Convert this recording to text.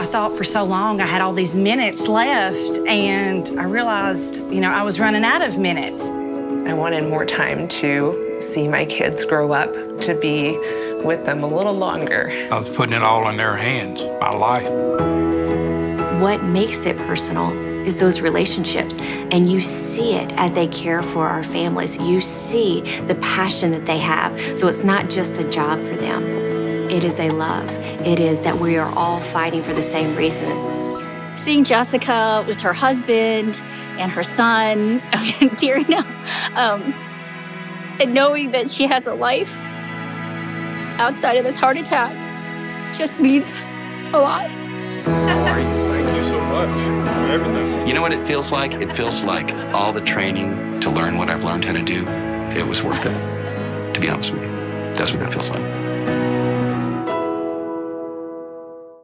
I thought for so long I had all these minutes left, and I realized, you know, I was running out of minutes. I wanted more time to see my kids grow up, to be with them a little longer. I was putting it all in their hands, my life. What makes it personal is those relationships, and you see it as they care for our families. You see the passion that they have, so it's not just a job for them. It is a love. It is that we are all fighting for the same reason. Seeing Jessica with her husband and her son, I'm tearing up, and knowing that she has a life outside of this heart attack just means a lot. Thank you so much for everything. You know what it feels like? It feels like all the training to learn what I've learned how to do, it was worth it, to be honest with you. That's what that feels like.